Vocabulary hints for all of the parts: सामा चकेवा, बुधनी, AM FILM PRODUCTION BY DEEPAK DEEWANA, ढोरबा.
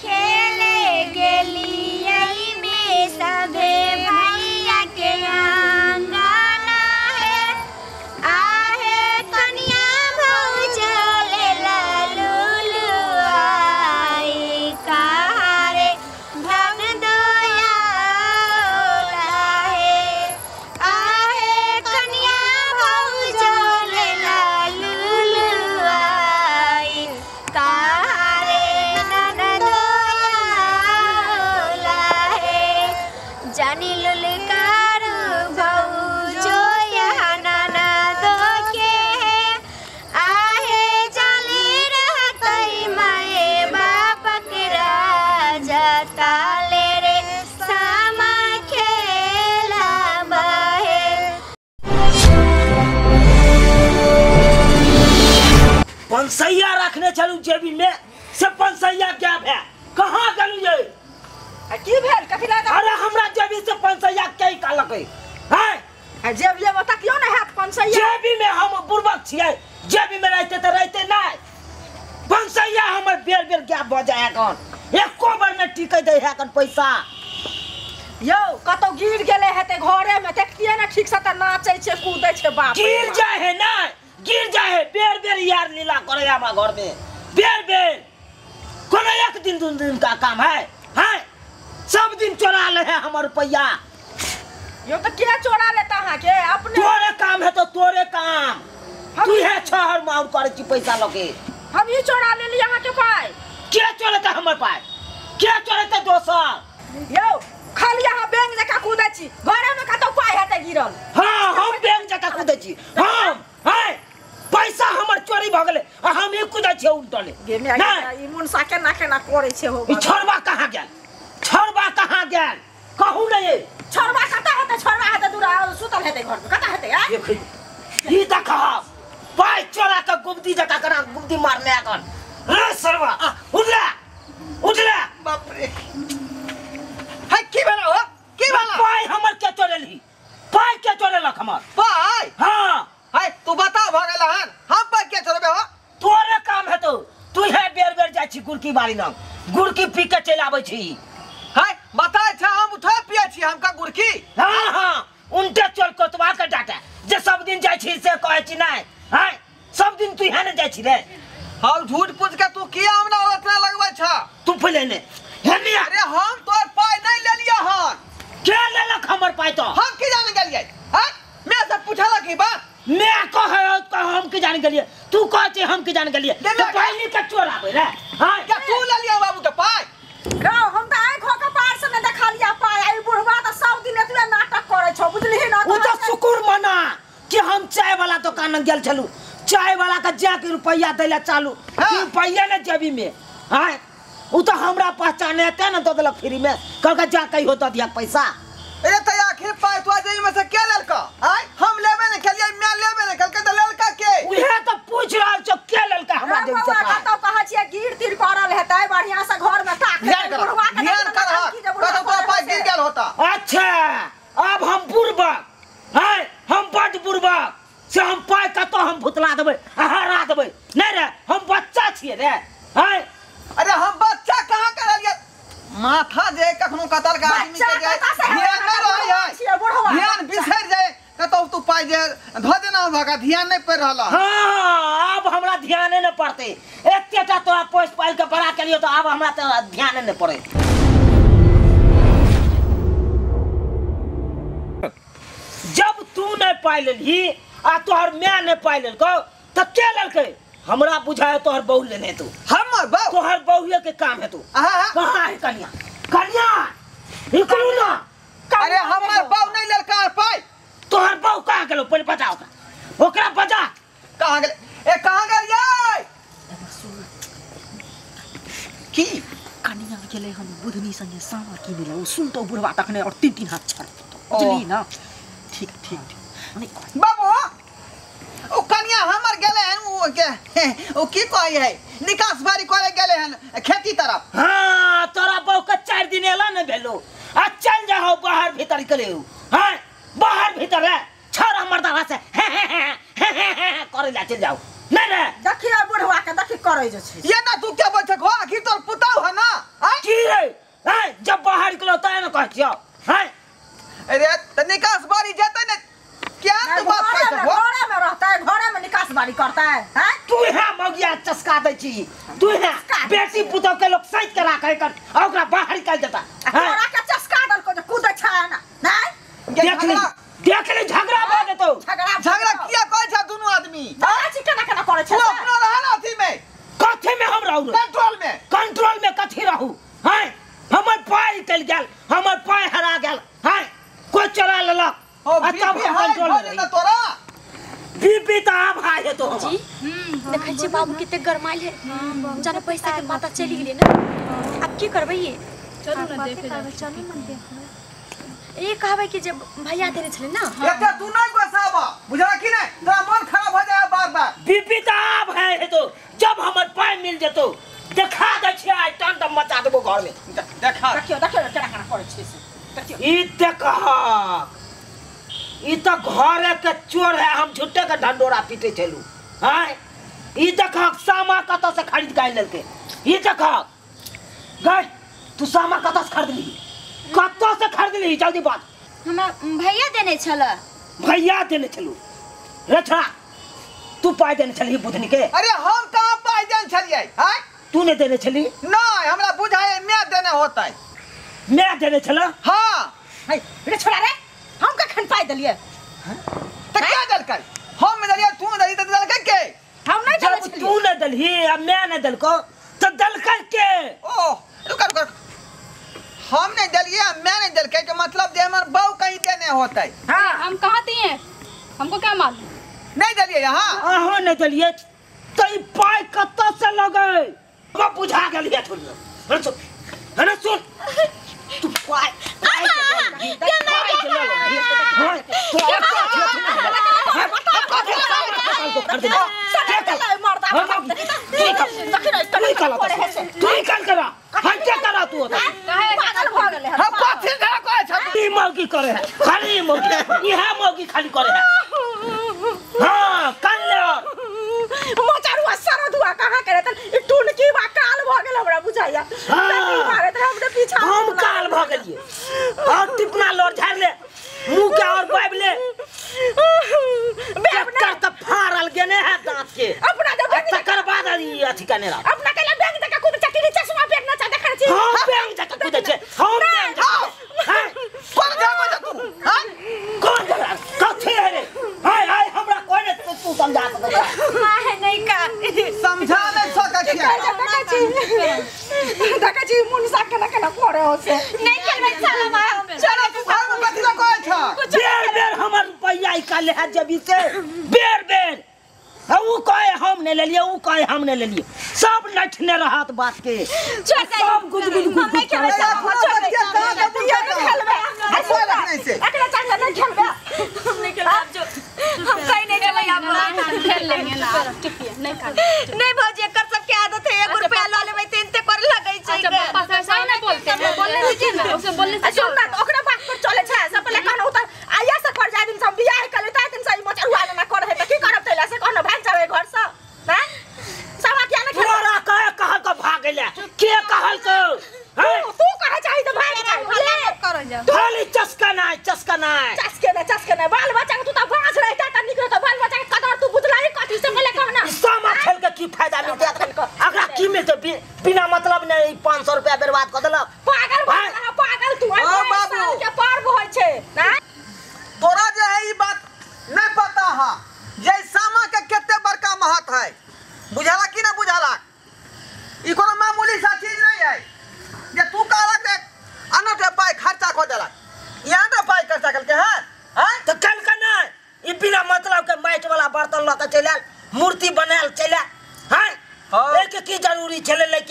खेलेंगे लियाई में सबे भैया के यहाँ गाना है। आहे कन्या भौजले ललूलू आई कहारे भंग दोया है। आहे कन्या भौजले ललूलू आई जानी ललकारू भौजो यहाँ नाना दो के है। आहे जाली रहतई माए बाप के राजा ताले रे सामा खेला बहे। पंसैया रखने चलू जेबी में से पंसैया क्या है कहाँ गलू ये की भेल कफिला का। अरे हमरा जेबी से 500 के कालक है हैं जेब ले बता क्यों ना हाथ 500 जेबी में हम बुर्बक छियै जेबी में रहते त रहते नहीं 500 हमर बेर-बेर क्या बजाया कोन एको बार में टिकै दै है कन पैसा यौ कतो गिर गेले हेते घरे में देखतियै ना ठीक से त नाचै छै कूदै छै बाप गिर जाय है ना गिर जाय है बेर-बेर यार लीला करे हमरा घर में बेर-बेर कोनो एक दिन दू दिन का काम है हैं सब दिन चोरा ले है हमर रुपया। यो तो क्या चोरा लेता हां के अपने तोरे काम है तो तोरे काम तू है छहर मार करे छी पैसा लगे हम ही चोरा ले लिए हां के पाए क्या चोराता हमर पाए क्या चोराता दोसर यो खाली यहां बैंक जका कूदै छी घरे में कतो पाए हते गिरल हां हम बैंक जका कूदै छी हम है पैसा हमर चोरी भ गेले आ हम ही कूदै छी उल्टले गे में ई मन साके ना के ना करे छै हो ई छोरबा कहां गेल छोरबा कहां गेल कहू नहीं छोरबा कता हते छोरबा हते दूर सुतल हते घर में कता हते आई ई देख पाई चोरा के गुब्दी जका करा गुब्दी मारले अकन रे सरवा उठला उठला बाप रे है की बना हो की बना पाई हमर के चोरेली पाई के चोरेलक हमर पाई हां है तू बता भगेला हन हम पाई के चोरबे हो तोरे काम है तो तू है बेर-बेर जाय छी गुड़की बारी नाम गुड़की पी के चल आबै छी हाय बताए छ हम उठा पिया छी हमका गुरकी हां हां उनटे चोर कोतवा के डाटा जे सब दिन जाय छी से कहै छी नै हाय सब दिन तू यहां न जाय छी रे हाल झूठ पूछ के तू की हमरा ओतना लगबै छ तू पहिले ने हेनी अरे हम तोर पाय नै लेलिया हन के लेलक हमर पाय तो हम की जान गेलियै हां मैं सब पूछला की बा मैं कहै त हम की जान गेलियै तू कहै छी हम की जान गेलियै तो पहिले के चोर आबै रे हां क्या तू लेलिया बाबू के पाय रो हम त आइ खो के पार से न देखा लिया पाए आई बुढ़वा त सब दिन एतबे नाटक करे छ बुझलिहि न त उ त सुकुर मना कि हम चाय वाला दुकान में गेल छलु चाय वाला के जाके रुपया देला चालू रुपया न जेबी में हाय उ त हमरा पहचाने ते न द देलक फ्री में कहलक जा कहियो त दिया पैसा अरे त आखिर पाए तो जेबी में से के लेलक आय हम लेबे न केलियै मैं लेबे न कहलक त लेलक के उहे त पूछ रहल छ के लेलक हमरा जेबी से पाए त कहा छियै गिर तीर करल हेतै बढ़िया से घर में अच्छा अब हम बुर्बक है हम बड बुर्बक से हम पाए कतो हम भुतला देबै हरा देबै नै रे हम बच्चा छियै रे है अरे हम बच्चा कहां कर लिया माथा जे कखनो कतल का आदमी के जे ध्यान न रहै है ध्यान बिसर जाए कतो तू पाए जे ध देना भगा ध्यान नै पर रहल हां अब हमरा ध्यान नै पड़ते एतेटा तोरा पोस पाल के बड़ा केलियो त अब हमरा त ध्यान नै पड़ै जब तू नहीं पाई लेलही आ तोहर मैं नहीं पाई लेलको त के लेलकै हमरा बुझाए तोहर बहू लेने तू हमर बहू तोहर बहुए के काम है तू कहां है कन्या कन्या निकलू ना अरे हमर बहू नहीं लेलका पाई तोहर बहू कहां गेलो पहिले बताओ ओकरा बजा कहां गेल ए कहां गेल यै की कन्या गेले हम बुधनी संगे सामा की मिला सुन तो बुढ़वा तखने और तीन तीन हाथ छड़ बुझली ना ठीक ठीक नहीं बाबू ओ कन्या हमर गेले हन ओ की कहै है निकास बारी करे गेले हन खेती तरफ हां तोरा बहु के 4 दिन एला न भेलो आ चल जाओ बाहर भीतर करे हां बाहर भीतर रे छोरा मर्दावा से करे ला चल जाओ नै रे देखिया बुढ़वा के देखि करै जे छै ये ना तू के बच गो आखिर तोर पुताऊ है ना करा दै छी तू ना बेटी पुतौ के लोग सैत के राखै कर ओकरा बाहर निकाल देता तोरा के चस्का दल को कूदै छ ना नहीं देख ले झगड़ा भ जेतो झगड़ा किया कहै छ दोनों आदमी बाची केना केना करै छ अपनो रहल अथी में कथी में हम रहू कंट्रोल में कथी रहू हैं हमर पाय निकल गेल हमर पाय हरा गेल हैं को चला लेलक तब कंट्रोल में तोरा बीपीता भाई है तो जी देखै छी बाबू किते गरमाइल है जाने पैसा के माता चली गेले ना अब की करबै ये चलू ना देखे चलू मन देख ए कहबै कि जे भैया देने छले ना एकटा तू नै गोसाबा बुझला कि नै तोरा मन खराब हो जाए बार-बार बीपीता भाई है तो जब हमर पाय मिल जेतो देखा दै छी आइ तन त मचा देबो घर में देखा देखियो देखियो केना केना करै छी देखियो ई देखा ई त घर के चोर है हम झुट्टे के ढंडोरा पीटे चलू हैं ई देखा सामा कतौ से खरीद के लेल के ई देखा गई तू सामा कतौ से खरीद ली कतौ से खरीद ली जल्दी बात हमरा भैया देने छलू रछड़ा तू पाई देने छली बुधनी के अरे हम कहां पाई देने छलियै हैं तू ने देने छली नै हमरा बुझाए मैं देने होतै मैं देने छला हां है रछड़ा रे हम का खन पाई दलिए त क्या दलकै हम दलिए तू दली त दलकै के हम नै दलि तू न दलहि आ मैं न दलको त दलकै के ओ रुक रुक हम नै दलिए आ मैं नै दलकै के मतलब जे हमर बऊ कहीं देने होतै हां हम कहां दिए हमको क्या मालूम नै दलिए हां अहो नै दलिए तई पाई कतौ से लगै हम बुझा गेलिए छोड़ अरे सुन अरे सुन तू पाई पाई करे है खाली मोगी यहां मोगी खाली करे है हां काल मोचारुआ सारा दुआ कहां करे त टुनकी बा काल भ गेल हमरा बुझाइया टुनकी मारे त हमरे पीछा हम काल भ गेलिए और टिपना लोर झाड़ ले मुंह के और बाइब ले बेटा त फाड़ल गेने है दांत के अपना तकर बाद अथी अथी कने रहा अपना के बैंक तक कुद चकरी चश्मा पेटना चा देखै छी हां बैंक तक कुद छै हम से नहीं करबै साला मां चलो तू घर में कथि ल कहै छ बेर-बेर हमर रुपैया इकाले है जबी से बेर-बेर ऊ कहे हम नै लेलिए ऊ कहे हम नै लेलिए सब लठने रहत बात के सब गुदगुद हम नै करबै कहां के बुझिए खेलबे ऐसे रखने से एकरा चांगा नै खेलबे हम नै खेलब जो हम कहि नै देबै आप हम खेल लेंगे ना टिपिए नै कर नै भौजी एकर सबके आदत है 1 रुपया ल लेबै तेनते कर लगै छै अच्छा नै बोलते बोलले ना उसे बोलले अच्छा बात ओकरा भाग पर चले छ सब पहिले कहना उतर आइया से कर जाय दिन सब बियाह करले त दिन सही मचरुआ ना कर है त की करब तैला से कहना भाग जावे घर से हैं सब किया ना तोरा कहल को भागैले के कहल को हैं तू कहे चाहि त भाग जाय हल्ला मत कर जा खाली चस्का ना बाल बच्चा तू त भांज रहता त निकल त बाल बच्चा कदर तू बुतलाई कथि से पहिले कहना सामा खेल के की फायदा मिल जात अकरा की मिलते बिना मतलब नै 500 रुपया बर्बाद क देलक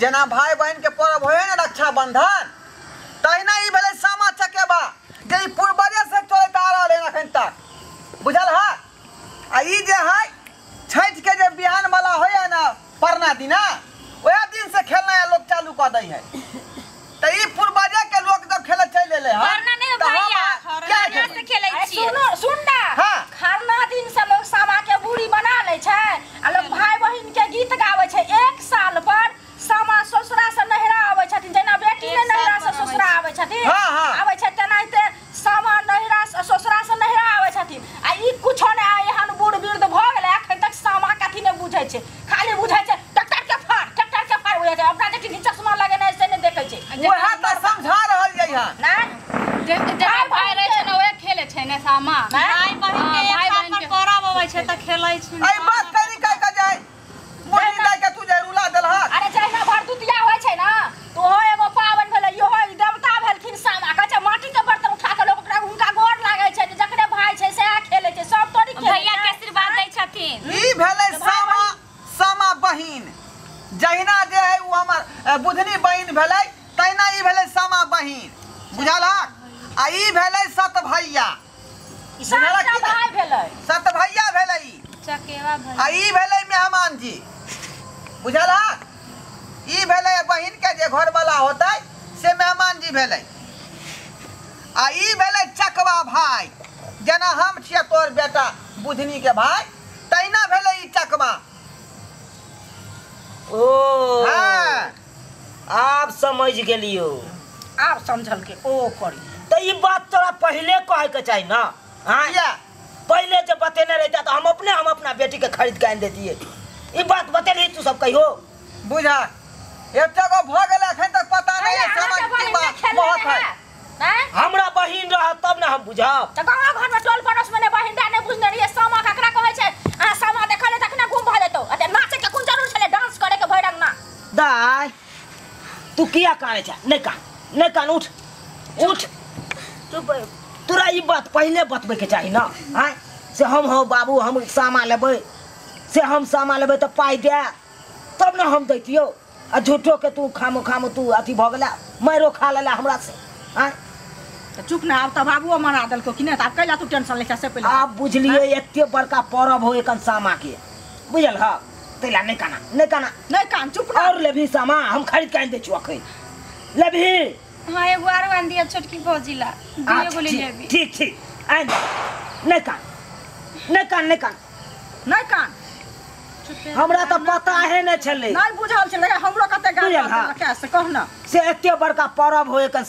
जना भाई बहन के पर्व होए ना रक्षा बंधन तहिना ई भले सामा चकेबा जे पूर्वजे से चलत आ रहल है अखन तक बुझल है आ ई जे है छठ के जे बिहान वाला होए ना परना दिना ओया दिन से खेलना लोग चालू क दई है त ई पूर्वजे के लोग जब खेले चले ले है परना नहीं भैया परना से खेलै छी सुनो सुन ना हां खरना दिन से लोग सामा के बूढ़ी बना ले छै आ लोग भाई बहन के गीत गावे छै एक साल पर सामा ससुरा से नहरा आवे छथिन जेना बेटी ने नहरा से ससुरा आवे छथिन हां हां आवे छै तेनाहिते सामा नहरा से ससुरा से नहरा आवे छथिन आ ई कुछो नै एहन बूढ़ वृद्ध भ गेलै अखन तक सामा कथि नै बुझै छै खाली मामा भाई बहन के कोरा बबै छै त खेलै छै। अरे बस तनी कह के जाय मोनी दाइ के तू जे रुला देलह। अरे जहिना भरदुतिया होय छै न तो हो एगो पावन भेलै, यो हो देवता भेलखिन सामा कह छै माटी के बर्तन उठा के लोक हुनका गोर लागै छै, जकरे भाई छै सह खेलै छै सब तोरी खेलै। भैया के आशीर्वाद दै छथिन। ई भेलै सामा, सामा बहिन जहिना जे है उ हमर बुधनी बहिन भेलै तहिना ई भेलै सामा बहिन बुझाला। आ ई भेलै सत भैया, सत भैया भेलै चकेवा भैया। आ ई भेलै मेहमान जी बुझल ह। ई भेलै बहिन के जे घर वाला होतै से मेहमान जी भेलै। आ ई भेलै चकवा भाई, जेना हम छियै तोर बेटा बुधनी के भाई तहिना भेलै ई चकवा। ओ हां आप समझ गेलियो, आप समझल के ओ करी त ई बात तोरा पहले कहे के चाहिए ना। हां पहले जब बतेने रहता तो हम अपना बेटी के खरीद के आन देतिए। ई बात बतेली तू सब कहियो बुझा एटा को भ गेल अखन तक पता नहीं है समझ की बात बहुत है। हमरा बहिन रह तब ना हम बुझब। त गांव घर में टोल पड़ोस में बहिन दा ने बुझने रहिए सामा ककरा कहै छै। आ सामा देखले तखना घूम भ जेतो। अते नाचे के कोन जरूर छले डांस करे के भैरंग ना दाई तू किया करे छै नै का नै कान उठ उठ चुप। तोरा ई बात पहले बतबे के चाहिए ना। हां से हम हो बाबू हम सामा लेबै, से हम सामा लेबै त पाई दे तब ना हम दैतियो। आ झूठो के तू खामो तू अथी भ गेला मारो खा लेला हमरा से। हां त चुप ना अब त बाबूओ मना देलको कि नै त अब कैला तू टेंशन लेके से पहिले आप बुझलिए एते बड़का परब हो एकन सामा के बुझल ह तैला नै काना नै काना नै कान चुप ना। और लेभी सामा हम खरीद के आन दे छु अखै लेभी। हां एगो आरो आन दिया छोटकी भौजीला दियो बोली लेबी ठीक ठीक आन नै कान नै कान नै कान नै कान। हमरा त पता है नै छले नै बुझल छले हमरो कते गाल रखै से कह ना से एते बड़का परब होय के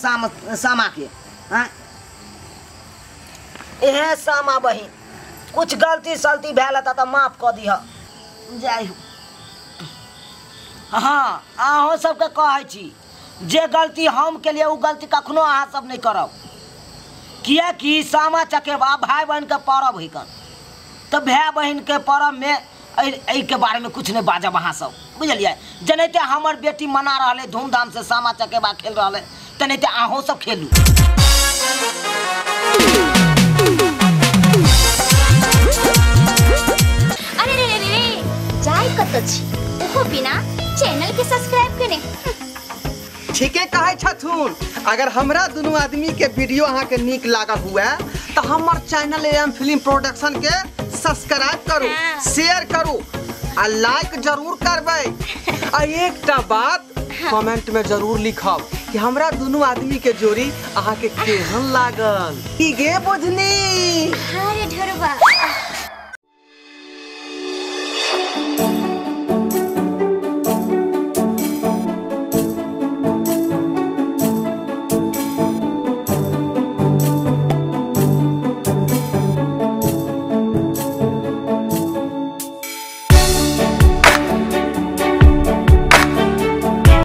सामा के। हां एहे सामा बहिन कुछ गलती सलती भेल त माफ क दिह जाय। हां आहो सबके कहै छी जे गलती हम के लिए वो गलती कखनो अहा सब नहीं करब, किया कि सामा चकेवा भाई बहन के परब है कन त भाई बहन के परब में एई के बारे में कुछ नहीं बाजब अहा सब बुझलिए। जनेते हमर बेटी मना रहले धूमधाम से सामा चकेवा खेल रहले तनेते आहो सब खेलू। अरे रे रे रे जाय कत छी ओहो बिना चैनल के सब्सक्राइब कने ठीके कहे छथुन। अगर हमरा दोनों आदमी के वीडियो अहाँ के नीक लागल हुए तो हमार चैनल एम फिल्म प्रोडक्शन के सब्सक्राइब करू, शेयर करू आ लाइक जरूर करबे। आ एकटा बात कमेंट में जरूर लिखब कि हमरा दोनों आदमी के जोड़ी अहाँ के केहन लागल। ठीक है बुझनी। अरे ढोरबा